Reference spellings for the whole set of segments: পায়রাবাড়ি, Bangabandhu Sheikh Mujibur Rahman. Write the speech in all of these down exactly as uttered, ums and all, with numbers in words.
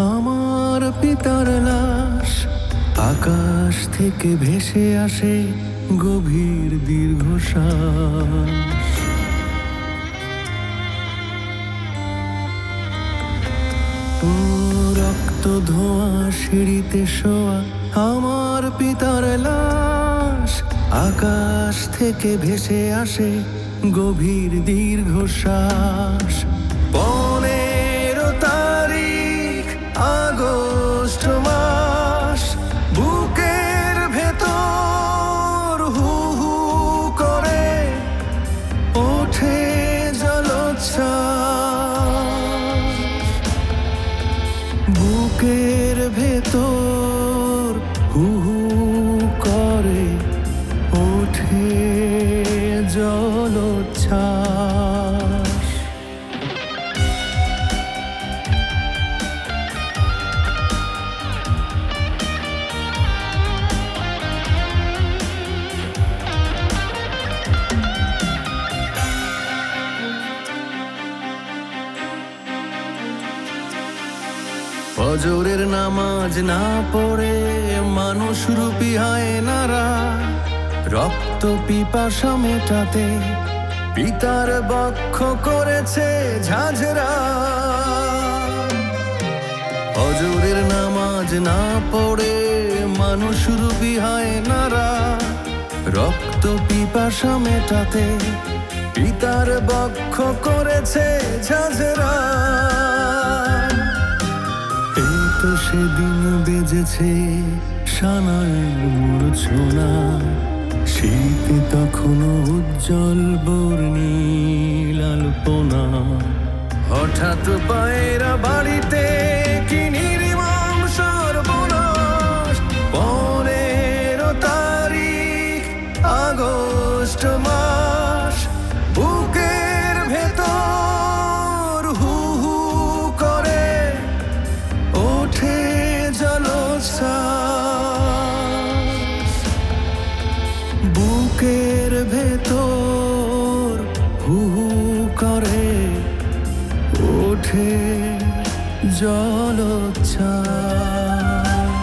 आमार पितार लाश आकाश थेके भेसे आसे गभीर दीर्घश्वास। रक्त धोआ सीढ़ीते शोआ आमार पितार लाश आकाश थेके भेसे आसे गभीर दीर्घश्वास। पनेरो तारीख আগস্ট মাস বুকের ভেতর হু হু করে ওঠে জলোচ্ছ্বাস। বুকের ভেতর হু হু করে ওঠে জলোচ্ছ্বাস। ফজরের নামাজ না পড়ে মানুষ রূপী হায়নারা রক্ত পিপাসা মেটাতে পিতার বক্ষ করেছে ঝাঁঝরা। ফজরের নামাজ না পড়ে মানুষ রূপী হায়নারা রক্ত পিপাসা মেটাতে পিতার বক্ষ করেছে ঝাঁঝরা। तो से दिन बेजेছে সানায়ের মূর্ছনা শীতে তখনো উজ্জ্বল বর্ণিল আলপনা। হঠাৎ পায়রা বাড়িতে কি নির্মম সর্বনাশ। পনেরো তারিখ আগস্ট মাস বুকের ভেতর বুকের ভেতর হু হু করে ওঠে জলোচ্ছ্বাস।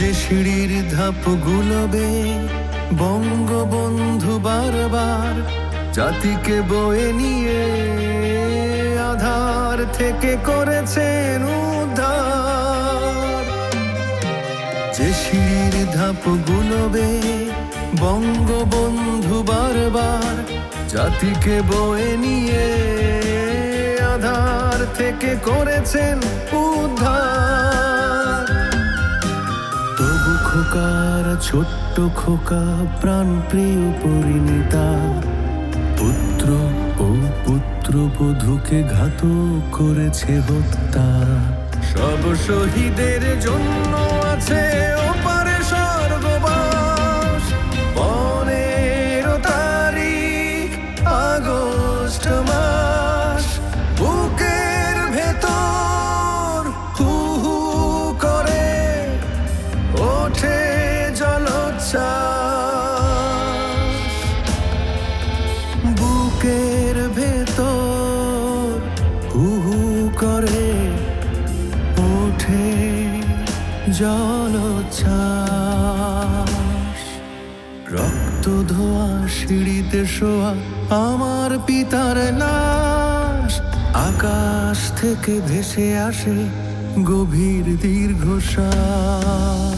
যে সিঁড়ির ধাপগুলো বেয়ে বঙ্গবন্ধু বারবার জাতিকে বয়ে নিয়ে আধার থেকে করেছেন উদ্ধার। যে সিঁড়ির ধাপগুলো বেয়ে বঙ্গবন্ধু বারবার জাতিকে বয়ে নিয়ে আধার থেকে করেছেন উদ্ধার। খোকার ছোট্ট খোকা প্রাণ প্রিয় পরিণীতা পুত্র ও পুত্র বধূকে ঘাতক করেছে হত্যা। সব শহীদের জন্য আছে ওপারে স্বর্গবাস। পনেরো তারিখ আগস্ট মাস বুকের ভেতর হু হু করে ওঠে জলোচ্ছ্বাস। বুকের ভেতর হু হু করে ওঠে জলোচ্ছ্বাস। রক্ত ধোয়া সিঁড়িতে শোয়া আমার পিতার লাশ আকাশ থেকে ভেসে আসে গভীর দীর্ঘশ্বাস।